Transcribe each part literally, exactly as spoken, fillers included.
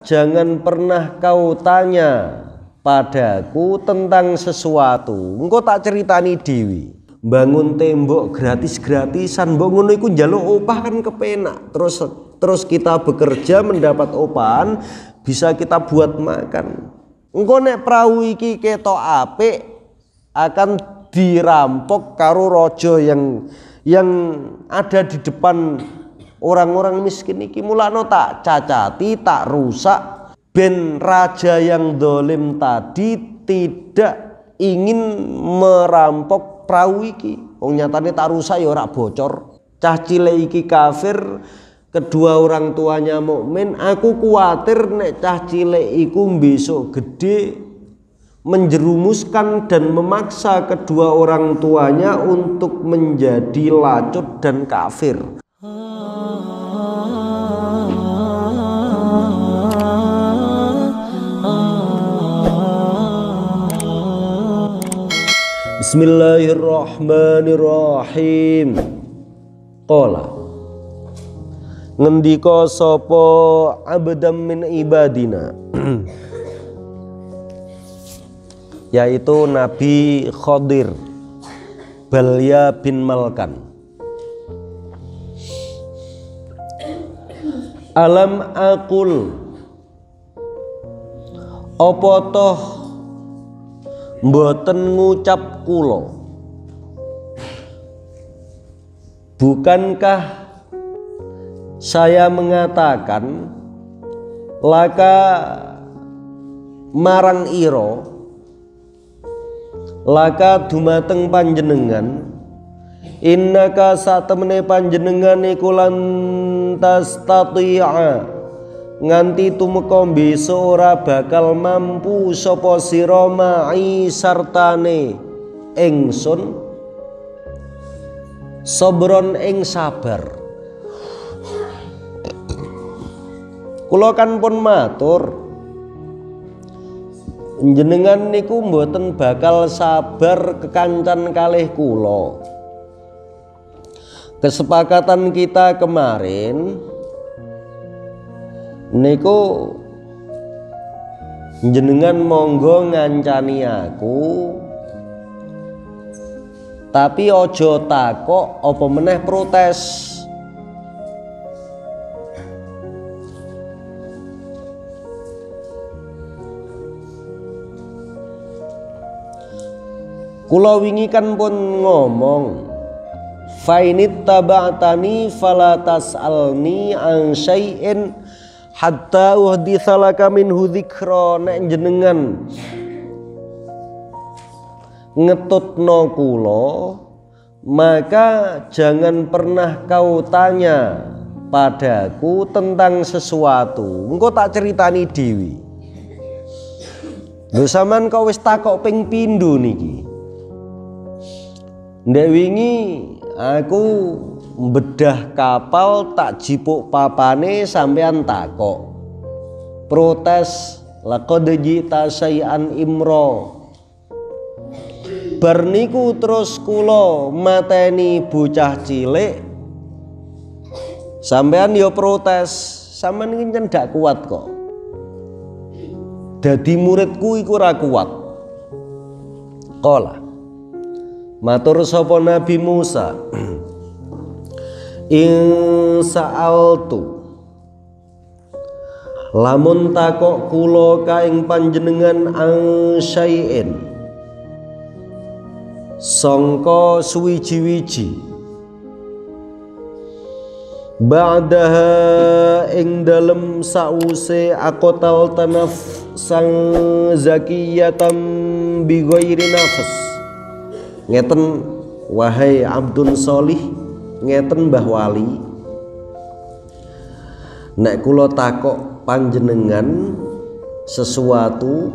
Jangan pernah kau tanya padaku tentang sesuatu. Engkau tak ceritani dewi. Bangun tembok gratis-gratisan, mbok ngono iku njaluk opah kan kepenak. Terus terus kita bekerja mendapat opahan, bisa kita buat makan. Engko nek perahu iki ketok apik akan dirampok karo rojo yang yang ada di depan orang-orang miskin iki. Mulane tak cacati, tak rusak ben raja yang dolim tadi tidak ingin merampok perahu iki. Wong nyatane tak rusak ya ora bocor. Cah cilik iki kafir, kedua orang tuanya mukmin. Aku kuatir nek cah cilik iku besok gede menjerumuskan dan memaksa kedua orang tuanya untuk menjadi lacut dan kafir. Bismillahirrahmanirrahim. Qala ngendika sapa abdam min ibadina yaitu Nabi Khadir Balya bin Malkan. Alam aqul, apa toh mboten ngucap kulo, bukankah saya mengatakan laka marang iro, laka dumateng panjenengan, innaka satemene panjenengan iku lan tastati'a, nganti tumekombe ora bakal mampu sapa sira ma'i sartane ingsun sobron ing sabar. Kula kan pun matur njenengan niku mboten bakal sabar kekancan kalih kula. Kesepakatan kita kemarin niku jenengan monggo ngancani aku, tapi ojo takok apa meneh protes. Kula wingi kan pun ngomong, fainit tabatani falatas alni an syai'in hatta uhditsalaka minhu dzikra. Nek jenengan ngetutno kula maka jangan pernah kau tanya padaku tentang sesuatu. Engko tak ceritani dhewe. Lho sampean kok wis takok ping pindho niki. Ndek wingi aku bedah kapal tak jipuk papane sampean takok protes, laqad jita sayan imro. Bar niku terus kula mateni bocah cilik sampean yo protes, sampean ngencen dak kuat kok dadi muridku iku ora kuat. Qala matur sapa Nabi Musa, in sa'altu, lamun takok kula kaing panjenengan ang syai'in sangka suwiji-wiji, ba'daha ing dalem sa'use aqtal tanaf sang zakiyatam bi ghairi nafas. Ngeten wahai abdun solih, ngeten Mbah Wali, nek kula takok panjenengan sesuatu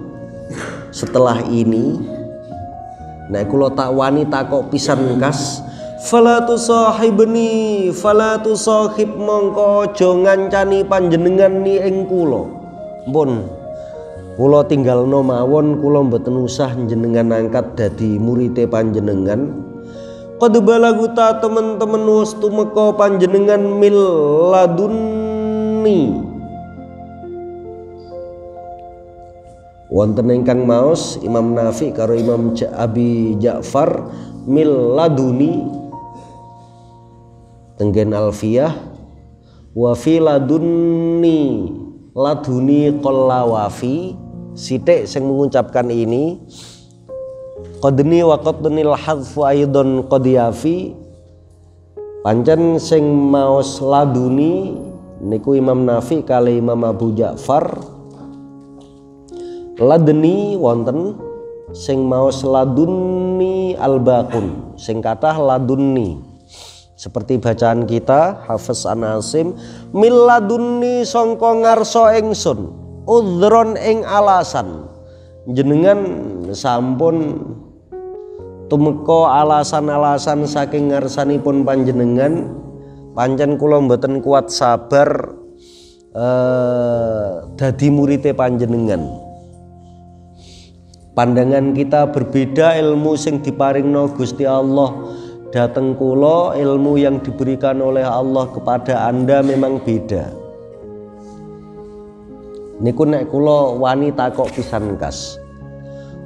setelah ini, nek kula tak wani takok pisan kas, fala tusahibni, fala tusahib, mongko aja ngancani panjenengan ni ing kula. Pun kula tinggalno mawon, kula mboten usah njenengan angkat dadi murite panjenengan. Qad balaguta, temen-temen wis tumeka panjenengan mil ladunni Wonten ingkang maos Imam Nafi karo Imam Abi Ja'far milladuni tenggen alfiyah wa fi ladunni laduni qallawafi sithik sing mengucapkan ini qadni wa qadnil hadfu aidan qadiyafi pancen sing maos laduni niku Imam Nafi kali Imam Abu Ja'far. Ladni wonten sing maos ladunni albaqun sing kathah ladunni seperti bacaan kita Hafiz An-Nasim mil ladunni sangka ngarsa ingsun udhron ing alasan jenengan sampun tumeka alasan-alasan saking ngarsanipun panjenengan pancen kula mboten kuat sabar eh dadi murite panjenengan. Pandangan kita berbeda, ilmu sing diparingno Gusti Allah dateng kula, ilmu yang diberikan oleh Allah kepada Anda memang beda. Niku nek kula wani takok pisan kas.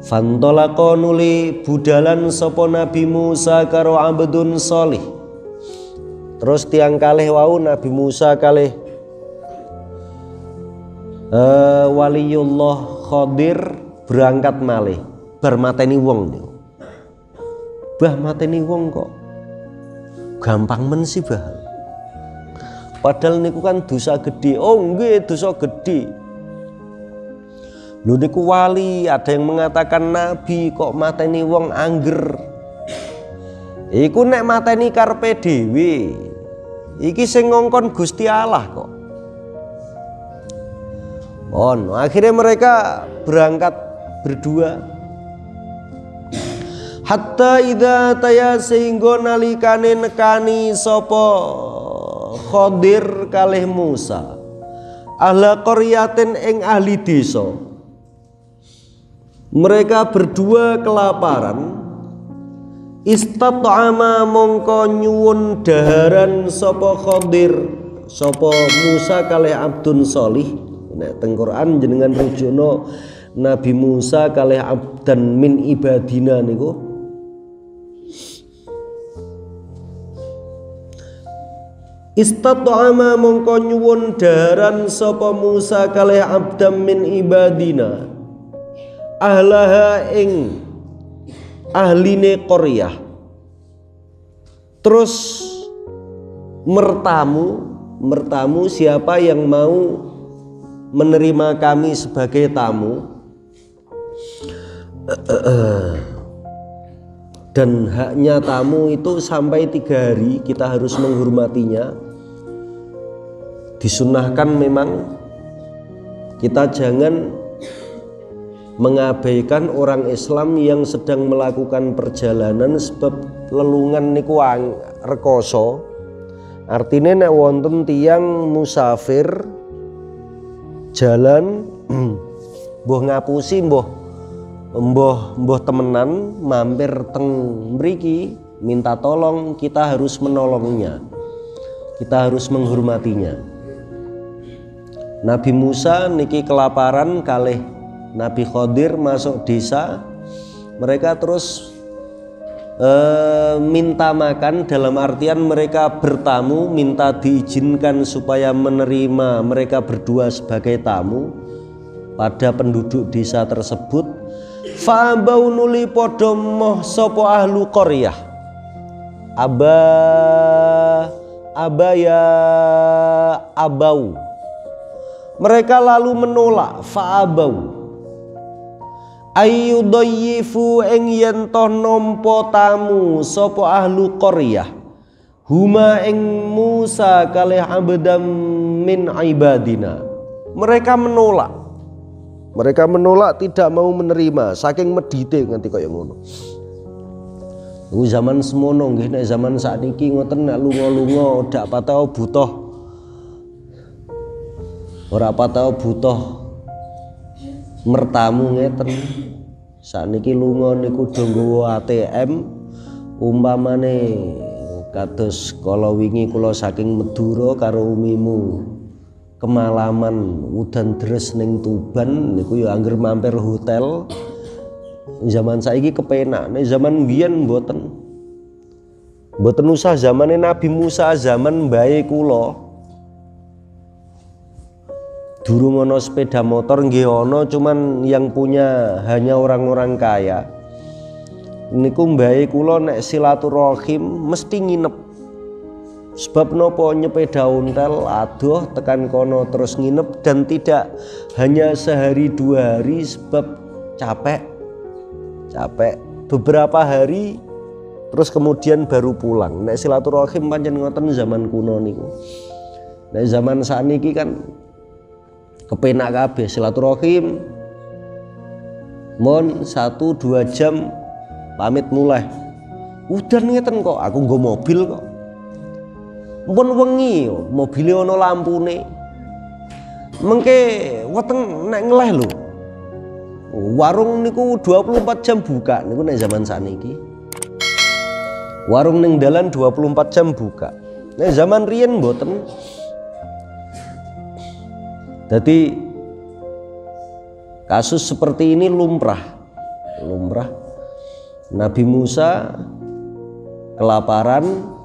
Fantolaqa nuli budalan sapa Nabi Musa karo abdun sholih. Terus tiang kalih wau Nabi Musa kalih uh, Waliullah Khadir berangkat malih bar mateni wong niku. Bah mateni wong kok gampang men sih bah. Padahal niku kan dosa gede. Oh nggih dosa gede. Lho niku wali, ada yang mengatakan nabi kok mateni wong angger. Iku nek mateni karepe dhewe. Iki sing ngongkon Gusti Allah kok. On, akhirnya mereka berangkat berdua hatta idza taya sehingga nalikane nekani sapa Khadir kalih Musa ahla qaryatin ing ahli desa mereka berdua kelaparan istat'ama mongko nyuwun daharan sapa Khadir sapa Musa kalih abdun sholih nek teng Quran jenengan rujukno Nabi Musa kalih abdan min ibadina niku istat'ama mongko nyuwun daharan sapa Musa kalih abdan min ibadina ahlaha ing ahline qaryah terus mertamu mertamu siapa yang mau menerima kami sebagai tamu dan haknya tamu itu sampai tiga hari kita harus menghormatinya. Disunahkan memang kita jangan mengabaikan orang Islam yang sedang melakukan perjalanan sebab lelungan niku rekoso artinya nek wonten tiyang musafir jalan mbuh ngapusi mbuh Mboh mboh temenan mampir teng mriki minta tolong kita harus menolongnya. Kita harus menghormatinya. Nabi Musa niki kelaparan kalih Nabi Khadir masuk desa. Mereka terus e, minta makan dalam artian mereka bertamu minta diizinkan supaya menerima mereka berdua sebagai tamu pada penduduk desa tersebut. Fa'abau nuli podo moh sopo ahlu koryah aba abaya abau mereka lalu menolak fa'abau ayyudayifu ing yentoh nompo tamu sopo ahlu koryah huma ing Musa kalih abdam min ibadina mereka menolak Mereka menolak tidak mau menerima saking medite nganti kaya ngono. Lu zaman semono nggih nek zaman sakniki ngoten nek lunga-lunga dak patah butuh. Ora patah butuh mertamu ngeten. Sakniki lunga niku do nggawa A T M umpamane kados kala wingi kula saking Madura karo umimu kemalaman udan deres ning Tuban niku ya angger mampir hotel. Zaman saiki kepenak, nek zaman mbiyen mboten. Mboten usah zamane Nabi Musa, zaman mbae kula. Durung ana sepeda motor nggih ana, cuman yang punya hanya orang-orang kaya. Niku mbae kula nek silaturahim mesti nginep. Sebab nopo nyepeda ontel aduh tekan kono terus nginep, dan tidak hanya sehari dua hari sebab capek capek beberapa hari terus kemudian baru pulang. Nek silaturahim pancen ngoten zaman kuno niku. Nek zaman saniki kan kepenak kabeh silaturahim mon satu dua jam pamit mulai udan ngeten kok aku nggo mobil kok. Mpun wengi mobile ana lampune. Mengke weteng nek ngleh lho. Warung niku dua puluh empat jam buka niku nek zaman saniki. Warung ning dalan dua puluh empat jam buka. Nek zaman riyen mboten. Dadi kasus seperti ini lumrah. Lumrah. Nabi Musa kelaparan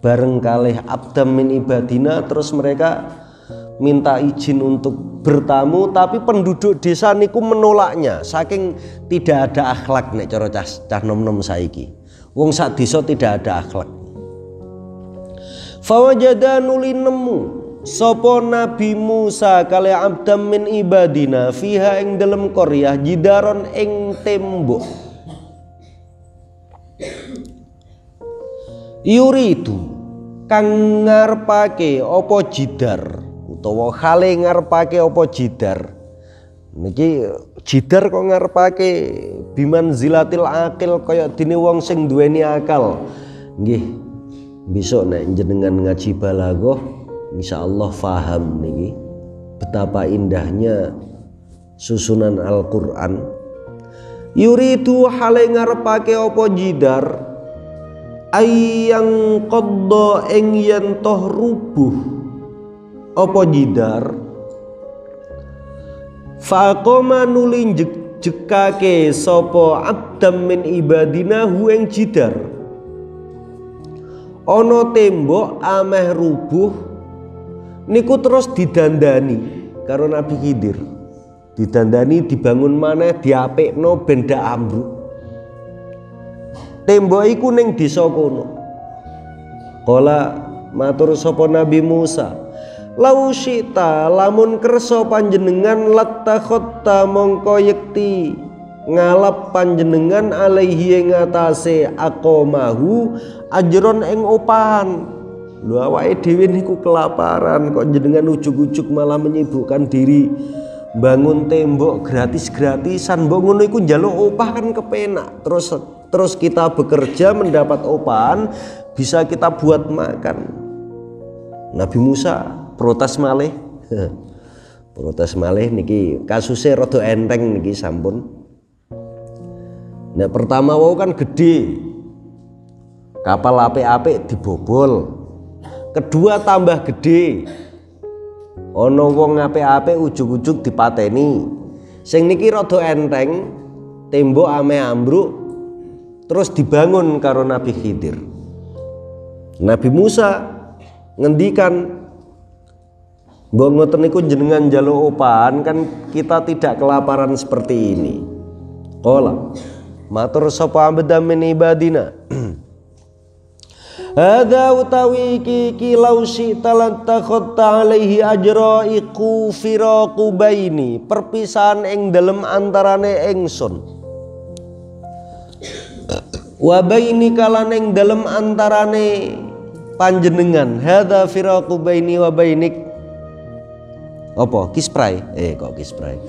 bareng kalih abdam min ibadina, terus mereka minta izin untuk bertamu, tapi penduduk desa niku menolaknya saking tidak ada akhlak nek cara cah, cah nom-nom saiki. Wong sak desa tidak ada akhlak. Fawajada nuli nemu sapa Nabi Musa kalih abdam min ibadina fiha ing dalem qaryah jidaron ing tembok. Yuridu kang ngarepake apa jidar utawa khale ngarepake apa jidar niki jidar kok ngarepake biman zilatil akil kaya dene wong sing duweni akal. Nggih besok nek jenengan ngaji balaghah insyaallah paham niki betapa indahnya susunan Al-Qur'an. Yuridu khale ngarepake apa jidar ayang qaddo ing yen toh rubuh apa jidar faqoma nuli jekake sapa abdam min ibadina hu ing jidar ana tembok ameh rubuh niku terus didandani karo Nabi Khidir, didandani dibangun maneh diapikno ben dak ambruk. Tembok iku ning desa kono. Kala matur sapa Nabi Musa, "Lau syita lamun kersa panjenengan latakhatta mongko yekti ngalap panjenengan alaihi ing atase aqomahu ajron ing opahan." Lho awake dhewe niku kelaparan kok jenengan ujug-ujug malah menyibukkan diri bangun tembok gratis-gratisan. Mbok ngono iku njaluk opah kan kepenak. Terus Terus kita bekerja mendapat opahan, bisa kita buat makan. Nabi Musa protes malih. Protes malih niki kasusnya rada enteng niki sampun. Nah pertama wau kan gede, kapal apik-apik dibobol. Kedua tambah gede, ana wong apik-apik ujug-ujug dipateni. Sing niki rada enteng, tembok ame ambruk terus dibangun karo Nabi Khidir. Nabi Musa ngendikan, "Mbok ngoten niku jenengan njaluk opahan kan kita tidak kelaparan seperti ini." Qala matur sapa abdam min ibadina, "Hadza utawi iki ki lausi talantakhatta alaihi ajra iku firaqu baini perpisahan ing dalem antarane ingsun wabaini kalan ing dalem antarane panjenengan hadza firaqu baini wa bainik apa kispray eh kok kispray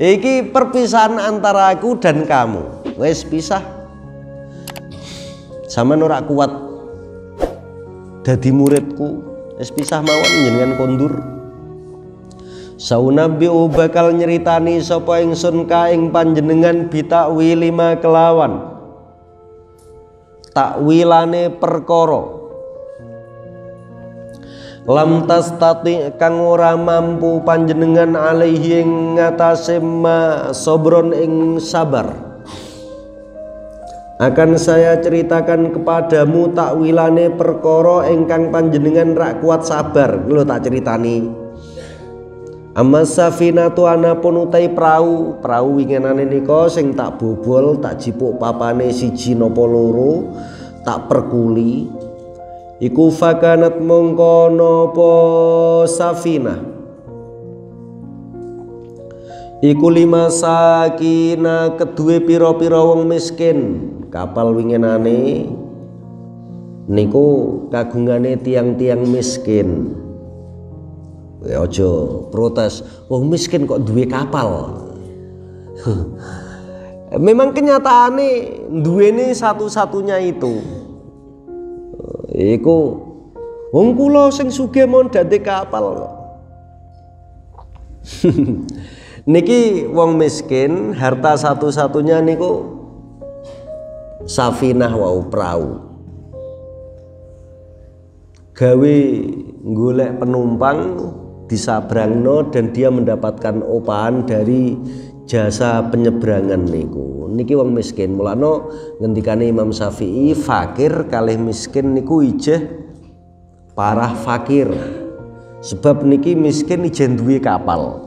iki perpisahan antara aku dan kamu wis pisah sampean ora kuat dadi muridku wis pisah mawon jenengan kondur saunabi bakal nyeritani sapa ingsun ka ing panjenengan bitakwil lima kelawan takwilane perkara lam tastati kang ora mampu panjenengan alaihi ing ngatasé ma sobron ing sabar. Akan saya ceritakan kepadamu takwilane perkara ingkang panjenengan rak kuat sabar. Lho tak ceritani. Amas safinatu anapun utai prau, prau winginane nika sing tak bobol, tak jipuk papane siji napa loro, tak perkuli. Iku fakanat mongko nopo safina iku lima sakina kedue pira-pira wong miskin. Kapal winginane niku kagungane tiang-tiang miskin. Weh aja protes, wong miskin kok duwe kapal. Memang kenyataane duwene satu-satunya itu. Iku wong kula sing sugih mon dadi kapal. Niki wong miskin, harta satu-satunya niku safinah wau prau. Gawe golek penumpang disabrangno dan dia mendapatkan opahan dari jasa penyeberangan niku. Niki wong miskin. Mulano ngendikane Imam Syafi'i, fakir kalih miskin niku ijeh parah fakir. Sebab niki miskin ijen duwe kapal.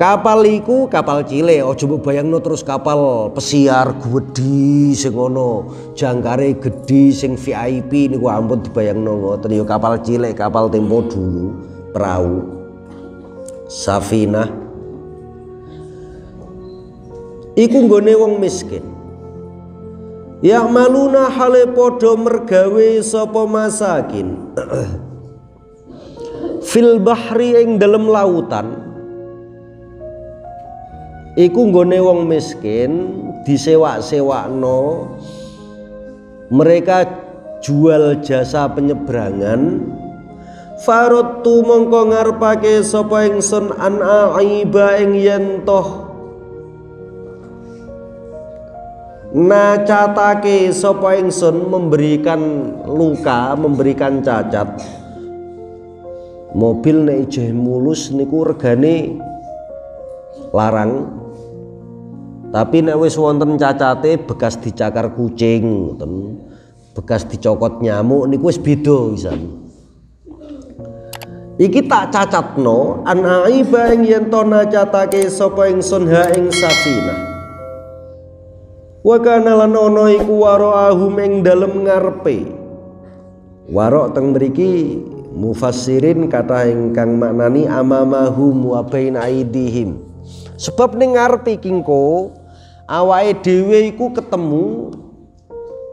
Kapal iku kapal cilik, aja mbok bayangno terus kapal pesiar gedhi sing ana jangkare gedhi sing V I P niku ampun dibayangno ngoten. Ya kapal cilik, kapal tempo dulu, perahu. Safinah iku nggone wong miskin. Ya maluna hale podo mergawe sapa masakin fil bahri ing dalem lautan. Iku nggone wong miskin disewak-sewakno, mereka jual jasa penyeberangan. Faradtu mongko ngarepake sapa ingsun an aiba ing yen toh nacatake sapa ingsun memberikan luka, memberikan cacat. Mobil nek ijeh mulus niku regane larang, tapi nek wis wonten cacate bekas dicakar kucing, bekas dicokot nyamuk niku wis beda pisan. Iki tak cacatno ana iba ing yen to nacatake sapa ingsun ha ing safinah. Wakana lan ono iku waro'ahum ing dalem ngarepe. Warok teng mriki mufassirin kata ingkang maknani amamahum wa bain aidihim. Sebab ning ngarepe kingko awake dhewe iku ketemu.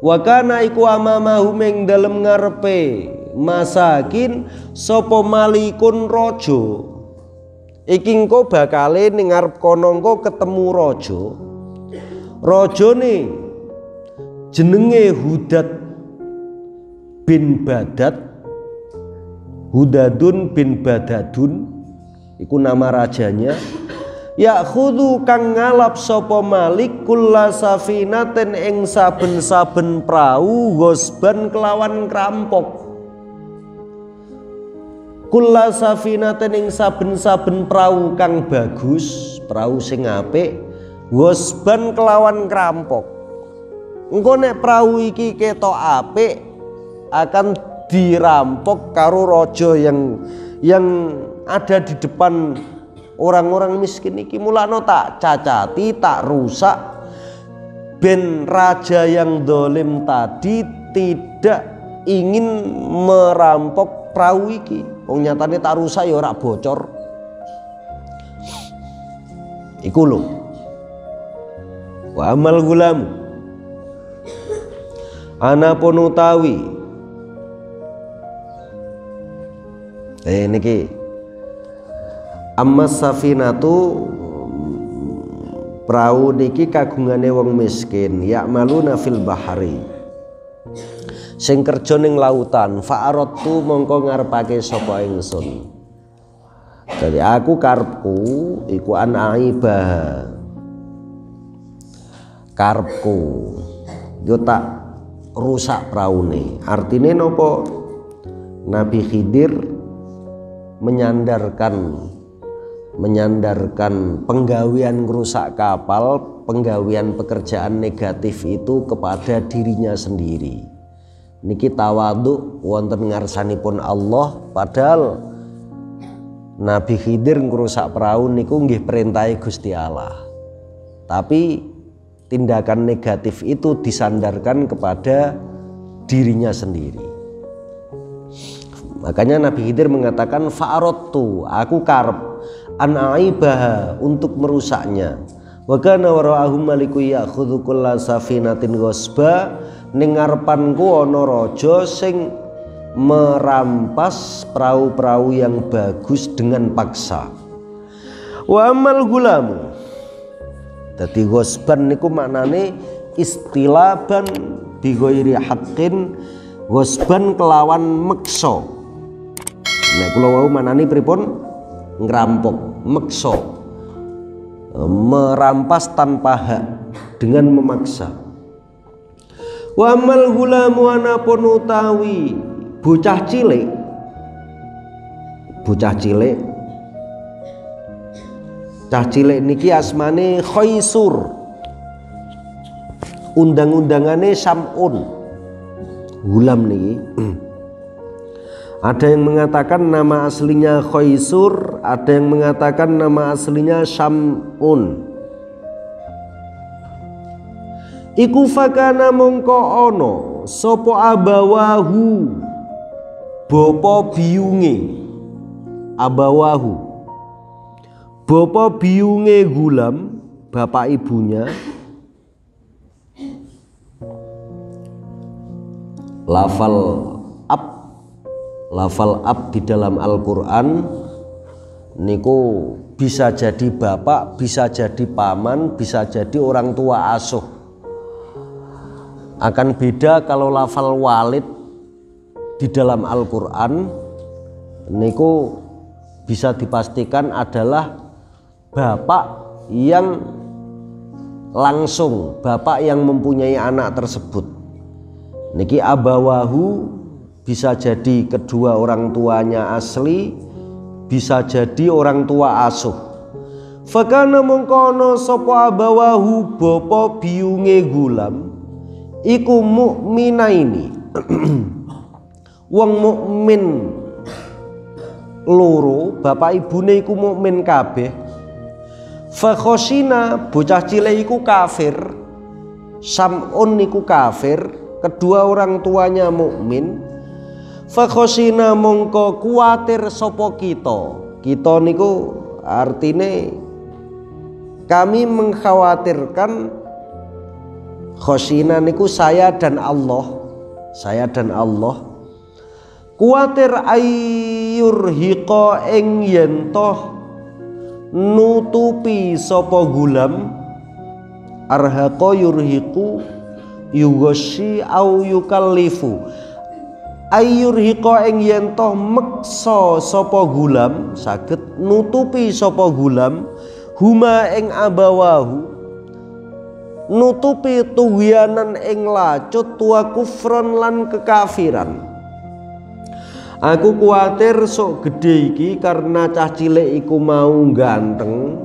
Wakana iku amamahum ing dalem ngarepe masakin sapa malikun raja. Iki engko bakale ning ngarep kono engko ketemu raja. Rajane jenenge Hudad bin Badad, Hudadun bin Badadun iku nama rajanya. Ya khudhu kang ngalap sapa Malik kulla safinaten ing saben-saben prau gosban kelawan krampok. Kulla safinaten ing saben-saben prau kang bagus, prau sing apik gosban kelawan krampok. Engko nek prau iki ketok apik akan dirampok karo raja yang yang ada di depan orang-orang miskin iki. Mulane tak cacati, tak rusak ben raja yang dolim tadi tidak ingin merampok prau iki. Wong nyatane tak rusak ya ora bocor. Iku lho. Wa amal gulam anapun utawi eh niki ammas safinatu prau niki kagungane wong miskin. Ya maluna fil bahari sing kerja ning lautan. Fa'aradtu mongko ngarepake sapa ingsun. Jadi aku karepku iku an aibah. Karepku yo tak rusak praune. Artine nopo? Nabi Khidir menyandarkan menyandarkan penggawean rusak kapal, penggawean pekerjaan negatif itu kepada dirinya sendiri. Niki tawadhu wonten ngarsanipun Allah, padahal Nabi Khidir ngrusak perahu niku nggih perintahe Gusti Allah. Tapi tindakan negatif itu disandarkan kepada dirinya sendiri. Makanya Nabi Khidir mengatakan fa'aradtu, aku karep an'aibaha, untuk merusaknya. Wa kana wara'ahum maliku ya'khudhu kulla safinatin ghasba, ning ngarepanku ana raja sing merampas perahu-perahu yang bagus dengan paksa. Wa amal gulamu, dadi ghasban niku maknane istilaban bi ghairi haqqin, ghasban kelawan meksa. Nek kula wau manani pripun? Ngerampok, meksa, merampas tanpa hak dengan memaksa. Wa amal gulamu, anapun utawi bocah cilik, bocah cilik, cah cilik niki asmane Khaisur, undang-undangane Sam'un. Gulam niki ada yang mengatakan nama aslinya Khaisur, ada yang mengatakan nama aslinya Sam'un. Iku fakana mongko ono sopo abawahu, bopo biyunge, abawahu bopo biyunge gulam, bapak ibunya. Lafal ab, lafal ab di dalam Al-Qur'an niku bisa jadi bapak, bisa jadi paman, bisa jadi orang tua asuh. Akan beda kalau lafal walid di dalam Al-Qur'an niku bisa dipastikan adalah bapak yang langsung, bapak yang mempunyai anak tersebut. Niki abawahu bisa jadi kedua orang tuanya asli, bisa jadi orang tua asuh. Fakana mongkono sapa abawahu bapa biyunge gulam iku mukminaini, wong mukmin loro, bapak ibune iku mukmin kabeh. Fa khosina, bocah cilik iku kafir, Sam'un iku kafir, kedua orang tuanya mukmin. Fa khosina mongko kuatir sapa kita. Kita niku artine kami mengkhawatirkan, khosina niku saya dan Allah, saya dan Allah. Kuatir ayur hiko ing yentoh nutupi sopo gulam, arhako yurhiku yugoshi au yukallifu, ayur hiko ing yentoh mekso sopo gulam, saged nutupi sopo gulam huma ing abawahu, nutupi tuwianan ing lacut tua kufron lan kekafiran. Aku kuatir sok gede iki karena cah cilik iku mau ganteng,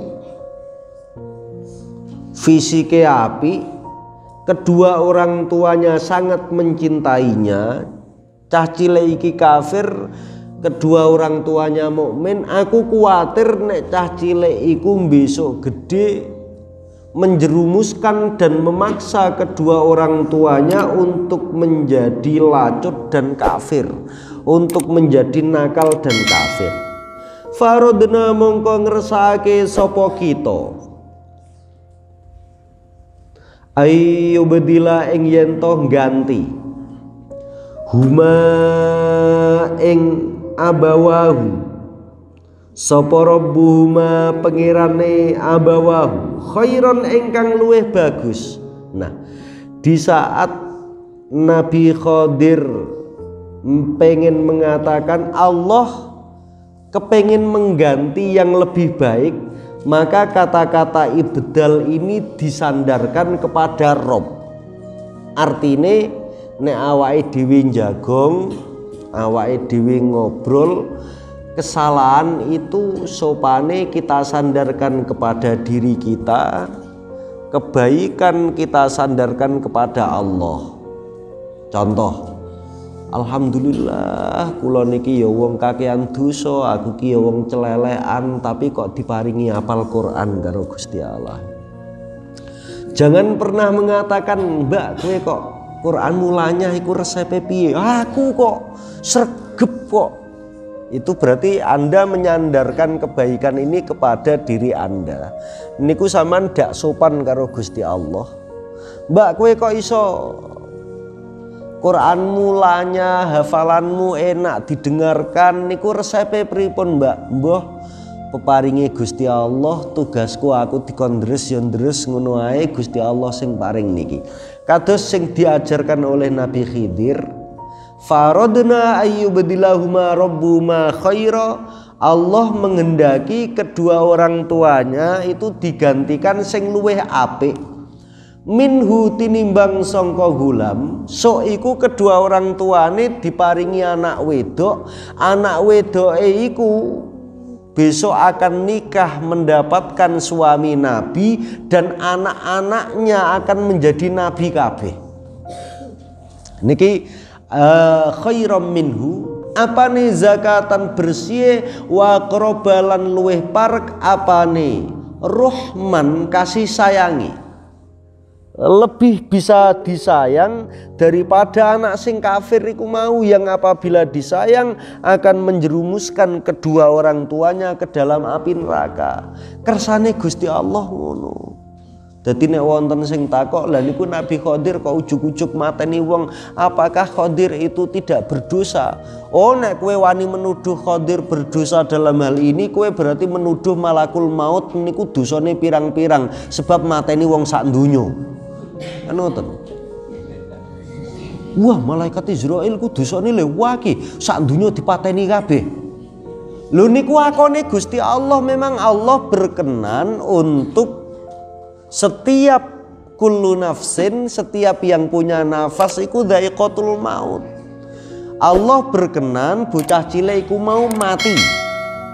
fisike apik, kedua orang tuanya sangat mencintainya. Cah cilik iki kafir, kedua orang tuanya mukmin. Aku kuatir nek cah cilik iku besok gede menjerumuskan dan memaksa kedua orang tuanya untuk menjadi lacut dan kafir, untuk menjadi nakal dan kafir. Farodna mongko ngersake sopo kita ayo bedila ing yentoh ganti huma ing abawahu sopo robbuhuma, pengirane abawahu khairon engkang luweh bagus. Nah, di saat Nabi Khidir pengen mengatakan Allah kepengen mengganti yang lebih baik, maka kata-kata ibdal ini disandarkan kepada Rob. Artine nek awake dhewe njagong, awake dhewe ngobrol, kesalahan itu sopane kita sandarkan kepada diri kita, kebaikan kita sandarkan kepada Allah. Contoh, alhamdulillah kula niki ya wong kakean dosa, aku ki ya wong celelekan, tapi kok diparingi apal Quran karo Gusti Allah. Jangan pernah mengatakan, "Mbak, kowe kok Quran mulanya iku resepe piye? Aku kok sregep kok." Itu berarti Anda menyandarkan kebaikan ini kepada diri Anda. Niku sampean ndak sopan karo Gusti Allah. Mbak, kowe kok iso Quran mulanya, hafalanmu enak didengarkan, niku resepe pripun, Mbak? Mbah, peparingi Gusti Allah, tugasku aku dikondres yo ndres ngono ae, Gusti Allah sing paring niki. Kados sing diajarkan oleh Nabi Khidir, farodna ayyubdilahuma rabbuma khaira, Allah menghendaki kedua orang tuanya itu digantikan sing luweh apik minhu tinimbang sangka gulam. So iku kedua orang tuane diparingi anak wedok, anak wedoke iku besok akan nikah mendapatkan suami nabi, dan anak-anaknya akan menjadi nabi kabeh. Niki Uh, khairam minhu apa nih zakatan bersih wa qorobalan luweh parek apa nih rohman kasih sayangi, lebih bisa disayang daripada anak sing kafir iku mau, yang apabila disayang akan menjerumuskan kedua orang tuanya ke dalam api neraka. Kersane Gusti Allah ngono. Dadi nek wonten sing takok, lha niku Nabi Khidir kok ujug-ujug mateni wong, apakah Khidir itu tidak berdosa? Oh, nek kowe wani menuduh Khidir berdosa dalam hal ini, kowe berarti menuduh malakul maut niku dosane pirang-pirang sebab mateni wong sak donya. Ngoten. Wah, malaikat Israil ku dosane lewaki, sak donya dipateni kabeh. Lho niku akone Gusti Allah, memang Allah berkenan untuk setiap kullu nafsin, setiap yang punya nafas iku dha'iqatul maut. Allah berkenan bocah cilik iku mau mati,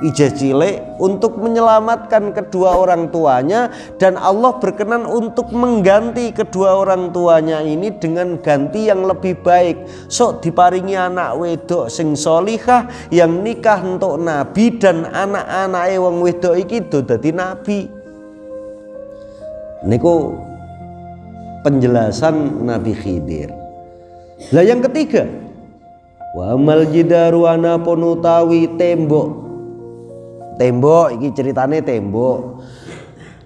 ijah cilik, untuk menyelamatkan kedua orang tuanya, dan Allah berkenan untuk mengganti kedua orang tuanya ini dengan ganti yang lebih baik. Sok diparingi anak wedok sing solihah yang nikah untuk nabi, dan anak-anake wong wedok iki do dadi nabi. Niku penjelasan Nabi Khidir. Lah yang ketiga, wa mal jidaru ana ponutawi tembok. Tembok iki ceritane tembok.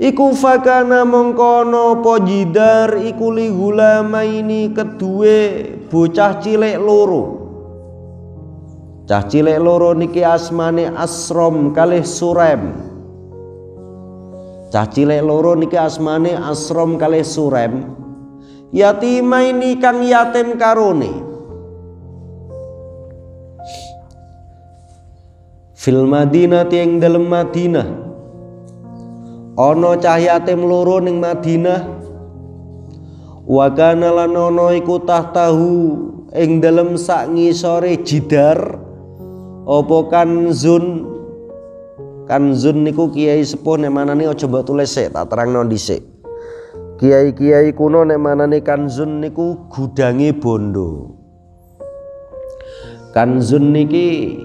Iku fakana mongkono po jidar iku li gulama ini kedue bocah cilik loro. Cah cilik loro niki asmane Asrom kalih Surem. Cah cilik loro niki asmane Asrom kalih Surem. Yatima ini kang yatim karone. Fil Madinah tiang dalem Madinah. Ono cah yatim loro ning Madinah. Wa kana lan ono iku tahtahu ing dalem sak ngisore jidar apa kanzun. Kanzun niku kiai sepuh nek manane aja mbok tulis sik, tak terangno dhisik. Kiai-kiai kuno nek manane kanzun niku gudange bondo. Kanzun niki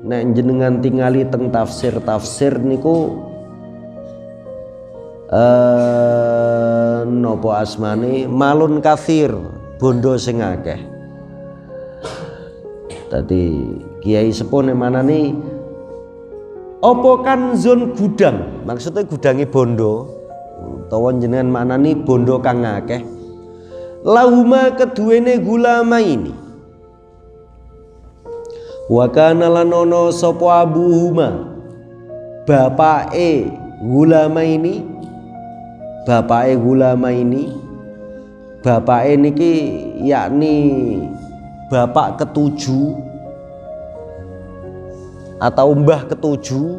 nek jenengan tingali teng tafsir-tafsir niku eh nopo asmane malun kathir, bondo sing akeh. Dadi kiai sepuh nek manane apa kanzun gudang, maksudnya gudangi bondo, tawon jenengan mana nih bondo kang akeh. Lahuma keduene gulama ini. Wakana lanono sopo abuhuma, bapak e gulama ini, bapak e gulama ini, bapak e niki yakni bapak ketujuh. Atau mbah ketujuh,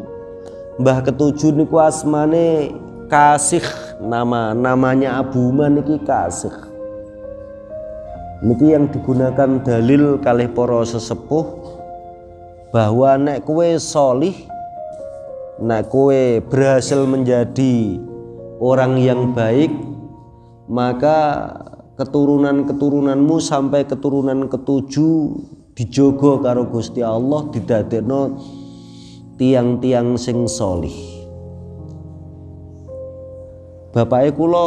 mbah ketujuh niku asmane Kasih, nama namanya Abu Man niki Kasih. niki yang digunakan dalil kalih para sesepuh bahwa nek kue solih, nek kue berhasil menjadi orang yang baik, maka keturunan-keturunanmu sampai keturunan ketujuh dijogo karo Gusti Allah, didadekno tiang-tiang sing solih. Bapake kula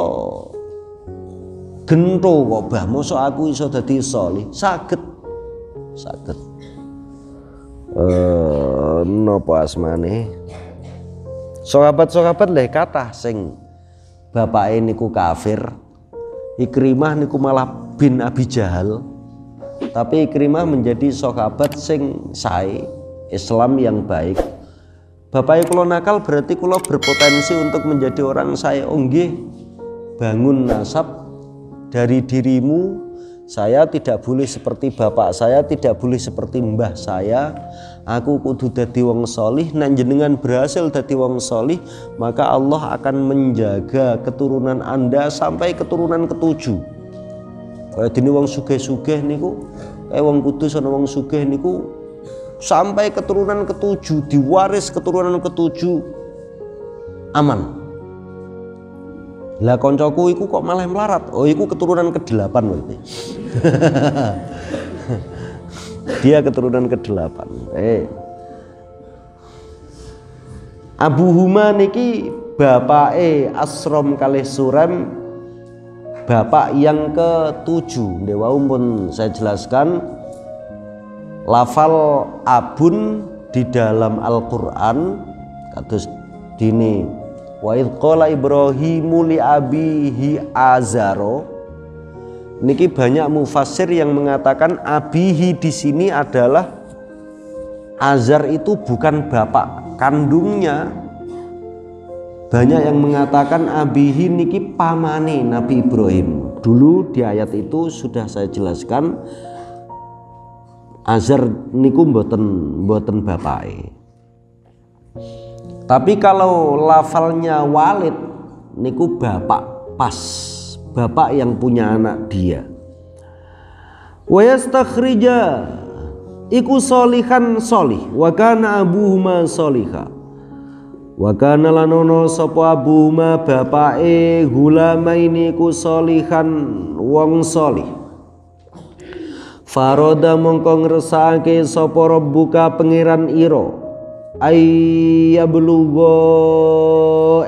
gento kok bah, mosok aku iso dadi solih, saged saged eh napa asmane sahabat-sahabat leh kathah sing bapake niku kafir. Ikrimah niku malah bin Abi Jahal, tapi Ikrimah menjadi sahabat sing sae, Islam yang baik. Bapake kula nakal berarti kula berpotensi untuk menjadi orang sae. Oh nggih, bangun nasab dari dirimu. Saya tidak boleh seperti bapak saya, tidak boleh seperti mbah saya. Aku kudu dadi wong solih. Nek jenengan berhasil dadi wong solih, maka Allah akan menjaga keturunan anda sampai keturunan ketujuh. Kayak dene wong sugih-sugih niku, kayak wong kudus ana wong sugih niku sampai keturunan ketujuh, diwaris keturunan ketujuh aman. Lah koncoku iku kok malah melarat. Oh iku keturunan ke-delapan berarti. Dia keturunan ke-delapan. Eh. Abu Huma niki bapake Asram kalih Surem, bapak yang ketujuh. Dewa umpun saya jelaskan lafal abun di dalam Al-Qur'an kados dini wa idh qala Ibrahimu li abihi azaro. Niki banyak mufassir yang mengatakan abihi di sini adalah Azar itu bukan bapak kandungnya. Banyak yang mengatakan abihi niki pamane Nabi Ibrahim. Dulu di ayat itu sudah saya jelaskan Azar niku mboten mboten bapake. Tapi kalau lafalnya Walid niku bapak pas, bapak yang punya anak dia. Wa yastakhrija iku solihan solih, wa kana abuhuma soliha. Wa kana lanono sapa abuhuma bapake gulamaini iku solihan wong solih. Faroda mongko ngresake sapa rabbuka pangeran ira ayya belugo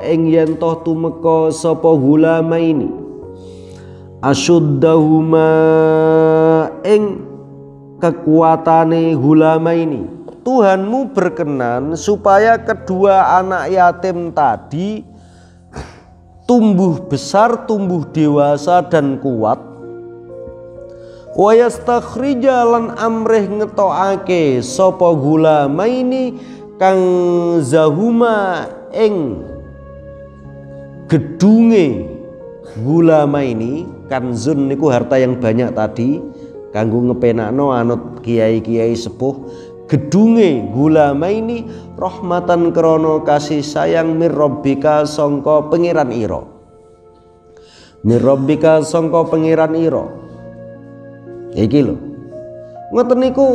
ing yen toh tumeka sapa gulamaini asuddahuma ing kekuatane gulamaini. Tuhanmu berkenan supaya kedua anak yatim tadi tumbuh besar, tumbuh dewasa dan kuat. Wa yastakhrija lan amrih ngetokake sapa gulamaini kang zahuma ing gedunge gulamaini. Kanzun niku harta yang banyak tadi kanggo ngepenakno anut kiai-kiai sepuh. Gedunge gulamaini rahmatan krana kasih sayang mir rabbika sangka pangeran ira, mir rabbika sangka pangeran ira. Iki lho ngoten niku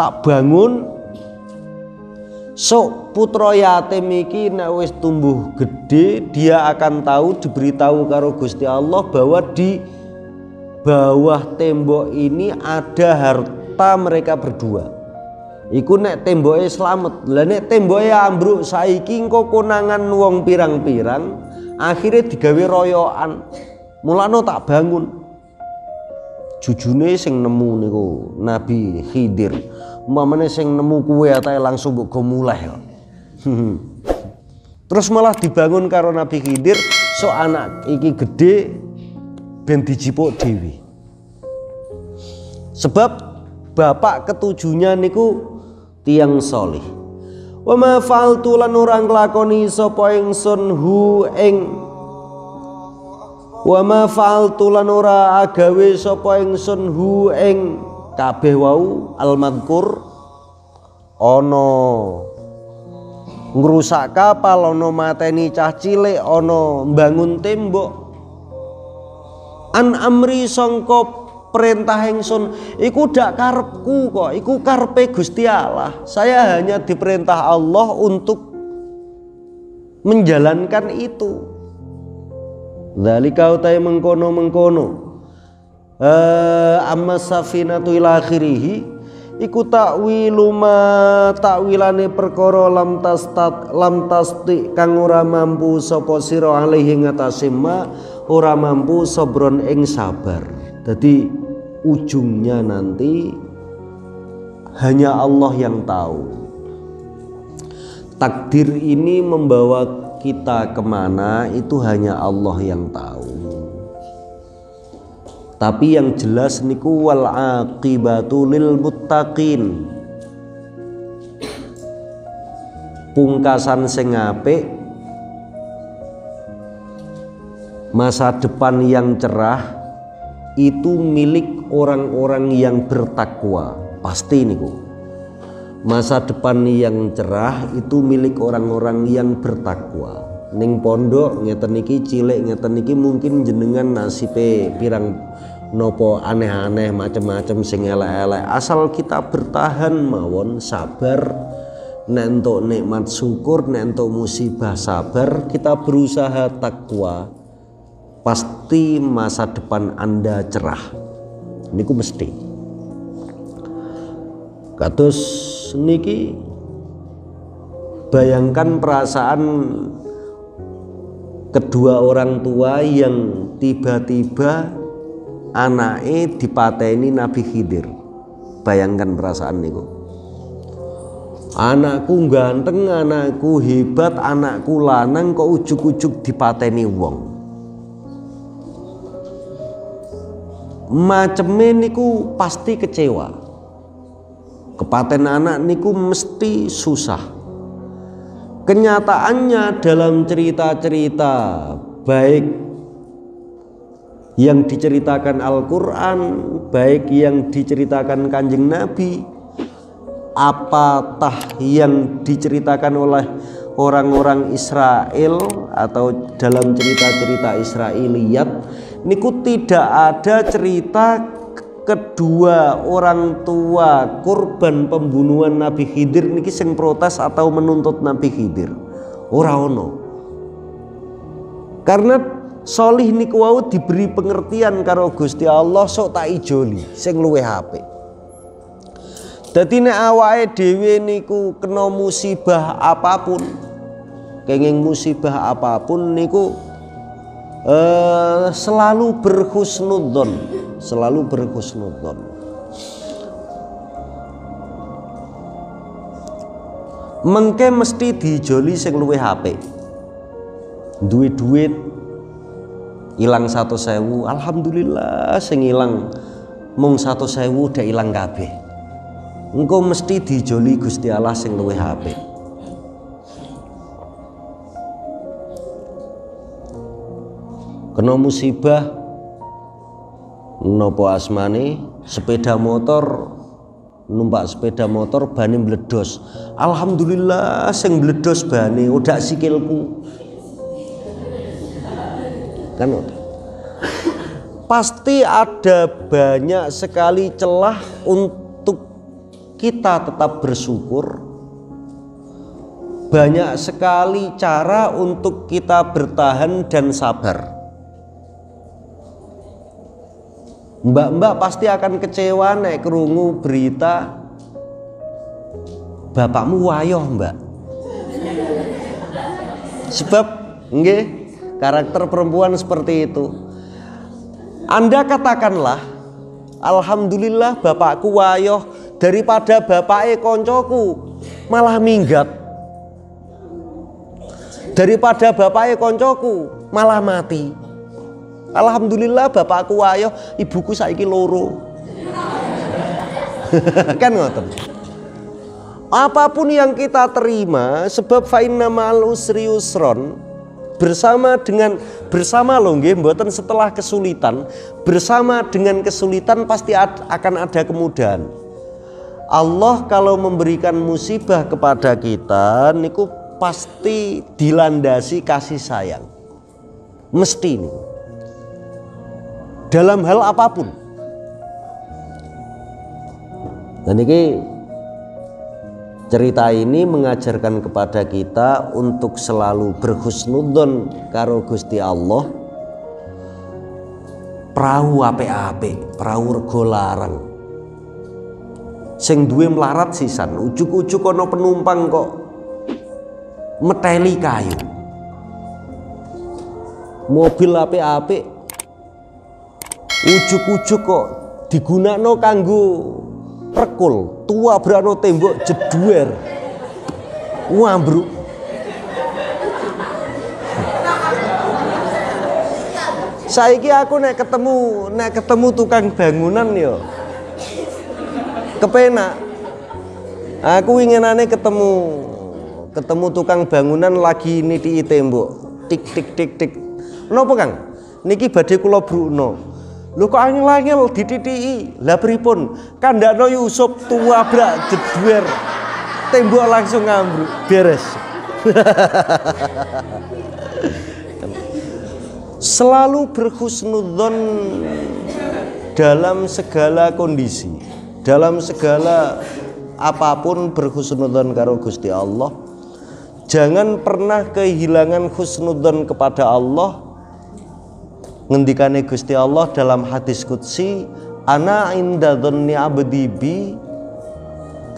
tak bangun sok putra yatim iki nek wis tumbuh gede, dia akan tahu, diberitahu karo Gusti Allah bahwa di bawah tembok ini ada harta mereka berdua. Iku nek temboke slamet. Lah nek temboke ambruk saiki engko konangan wong pirang-pirang, akhirnya digawe royokan. Mulane tak bangun. Jujune sing nemu niku Nabi Khidir. Umpamane sing nemu kuwe atae langsung mbok go muleh. Terus malah dibangun karo Nabi Khidir, so anak iki gede ben dijipuk dhewe. Sebab bapak ketujuhnya niku tiyang saleh. Wa ma fa'altu lan ora nglakoni sapa ingsun hu ing wa ma fa'altu lan ora agawe sapa ingsun hu ing kabeh wau al-madkur ana ngrusak kapal, ana mateni cah cilik, ana mbangun tembok, an amri sangka perintah ingsun iku dak karepku kok, iku karepe Gusti Allah. Saya hanya diperintah Allah untuk menjalankan itu. Dzalika utai mengkono-mengkono amma safinatu ila akhirih iku takwilu ma takwilane perkara lam tastat lam tasti kang ora mampu sapa sira alih ngatasi ma ora mampu sabron ing sabar. Jadi ujungnya nanti hanya Allah yang tahu takdir ini membawa kita kemana, itu hanya Allah yang tahu. Tapi yang jelas niku wal aqibatu lil muttaqin, pungkasan sing apik, masa depan yang cerah itu milik orang-orang yang bertakwa. Pasti niku masa depan yang cerah itu milik orang-orang yang bertakwa. Ning pondok ngeten niki cilik ngeten niki mungkin jenengan nasibe pirang nopo aneh-aneh macam-macam sing elek-elek, asal kita bertahan mawon, sabar nek entuk nikmat syukur, nek entuk musibah sabar, kita berusaha takwa, pasti masa depan Anda cerah niku mesti. Kados niki bayangkan perasaan kedua orang tua yang tiba-tiba anaknya dipateni Nabi Khidir. Bayangkan perasaan niku. Anakku ganteng, anakku hebat, anakku lanang kok ujuk-ujuk dipateni wong. Maceme niku pasti kecewa. Kepaten anak niku mesti susah. Kenyataannya dalam cerita-cerita baik yang diceritakan Al-Quran, baik yang diceritakan Kanjeng Nabi, apatah yang diceritakan oleh orang-orang Israel atau dalam cerita-cerita Israiliyat, niku tidak ada cerita kedua orang tua korban pembunuhan Nabi Khidir niki sing protes atau menuntut Nabi Khidir. Ora ono. Karena solih niku wau diberi pengertian karo Gusti Allah sok tak ijoli sing luwih apik. Dadi nek awake dhewe niku kena musibah apapun, kenging musibah apapun niku eh, selalu berhusnudzon. Selalu berhusnudzon. Mengke mesti dijoli sing luwih apik. Duit duit hilang satu sewu, alhamdulillah sing hilang mung satu sewu udah hilang kabeh. Engko mesti dijoli Gusti Allah sing luwih apik. Kena musibah nopo asmane, sepeda motor, numpak sepeda motor bane meledos, alhamdulillah sing meledos bane udah sikilku kan udah. Pasti ada banyak sekali celah untuk kita tetap bersyukur, banyak sekali cara untuk kita bertahan dan sabar. Mbak-mbak pasti akan kecewa nek krungu berita bapakmu wayoh, Mbak. Sebab nggih, karakter perempuan seperti itu. Anda katakanlah, alhamdulillah bapakku wayoh, daripada bapake koncoku malah minggat. Daripada bapake koncoku malah mati. Alhamdulillah bapakku wayo, ibuku saiki loro. Kan ngoten. Apapun yang kita terima, sebab fa inna ma'al usri yusron, bersama dengan bersama lho nggih mboten setelah kesulitan, bersama dengan kesulitan pasti akan ada kemudahan. Allah kalau memberikan musibah kepada kita niku pasti dilandasi kasih sayang. Mesti niku. dalam hal apapun. Dan ini cerita ini mengajarkan kepada kita untuk selalu berhusnudzon karo Gusti Allah. Perahu apik-apik, perahu rego larang. Sing duwe melarat sisan, ujuk-ujuk ana penumpang kok meteli kayu. Mobil apik-apik ujuk-ujuk kok digunakno kanggo perkul, tua berano tembok jeduer wambruk. Saiki aku nek ketemu nek ketemu tukang bangunan ya kepenak. Aku inginane ketemu ketemu tukang bangunan lagi nitiki tembok, tik tik tik tik. Napa Kang? Niki badhe kula brukno. Lho kok angel-angel dititiki, lah pripun? Kandakno Yusuf tuwabrak jedwer tembok langsung ngambruk, beres. Selalu berhusnudzon dalam segala kondisi, dalam segala apapun berhusnudzon karo Gusti Allah. Jangan pernah kehilangan husnudzon kepada Allah. Ngendikane Gusti Allah dalam hadis qudsi, ana inda dzanni abdi bi,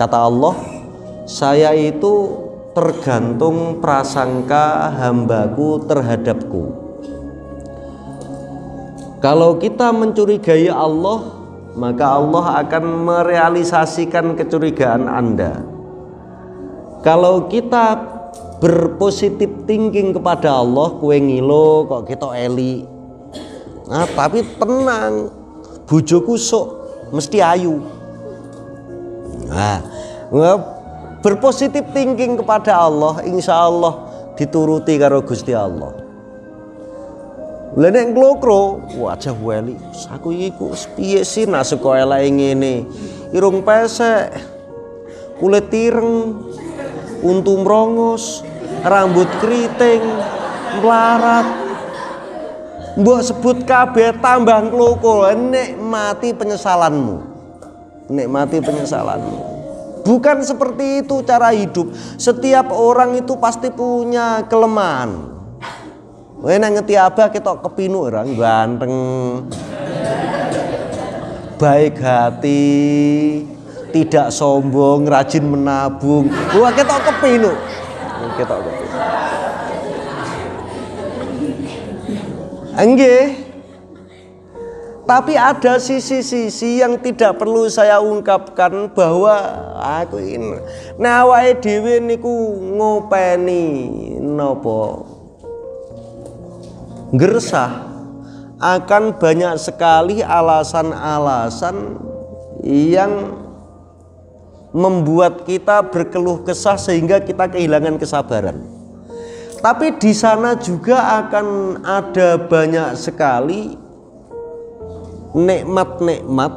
kata Allah, saya itu tergantung prasangka hambaku terhadapku. Kalau kita mencurigai Allah, maka Allah akan merealisasikan kecurigaan Anda. Kalau kita berpositif thinking kepada Allah, kue ngilo kok kita eli. Nah, tapi tenang, bojoku sok mesti ayu. Nah, berpositif thinking kepada Allah, insya Allah dituruti karo Gusti Allah. Lenek nglokro, wajah weli, aku iku piye sih nasib kok elek ngene. Irung pesek, kulit tireng, untu mrongos, rambut keriting, melarat. Mbok sebut kabeh tambah kloko, nikmati penyesalanmu. Nikmati penyesalanmu. Bukan seperti itu cara hidup. Setiap orang itu pasti punya kelemahan. Nek ngeti abah ketok kepinuk orang ganteng, baik hati, tidak sombong, rajin menabung. Wah ketok kepinuk. Ketok kepinuk. Enggih, tapi ada sisi-sisi yang tidak perlu saya ungkapkan bahwa aku ini nah awake dhewe niku ngopeni nopo gersah akan banyak sekali alasan-alasan yang membuat kita berkeluh kesah sehingga kita kehilangan kesabaran. Tapi di sana juga akan ada banyak sekali nikmat-nikmat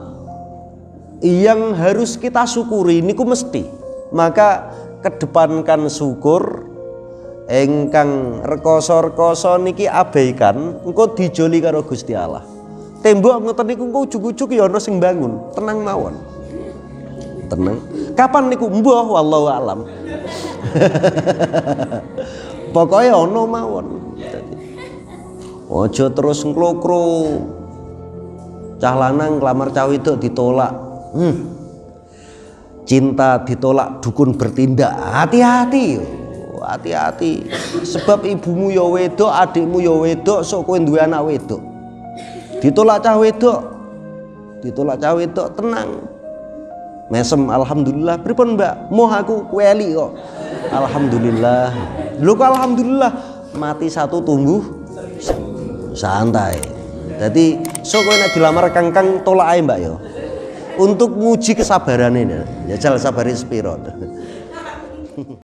yang harus kita syukuri. Niku mesti. Maka kedepankan syukur, engkang rekoso-rekoso niki abaikan. Engko dijoli karo Gusti Allah. Tembok ngoten niku engko ujug-ujug ya ana sing bangun. Tenang mawon. Tenang. Kapan niku mbuh wallahu alam. Pokoknya ono mawon. Ojo terus nglokro. Cah lanang nglamar cah wedok ditolak. Hmm. Cinta ditolak dukun bertindak. Hati-hati. Hati-hati. Sebab ibumu ya wedok, adikmu ya wedok, sok kowe duwe anak wedok. Ditolak cah wedok. Ditolak cah wedok tenang. Mesem alhamdulillah. Pripun Mbak? Moh aku kowe eli kok. Alhamdulillah. Lho kok alhamdulillah mati satu tumbuh santai. Jadi so kowe nek dilamar kangkang tolak ae Mbak ya. Untuk nguji kesabarane ya jal sabare sepiro.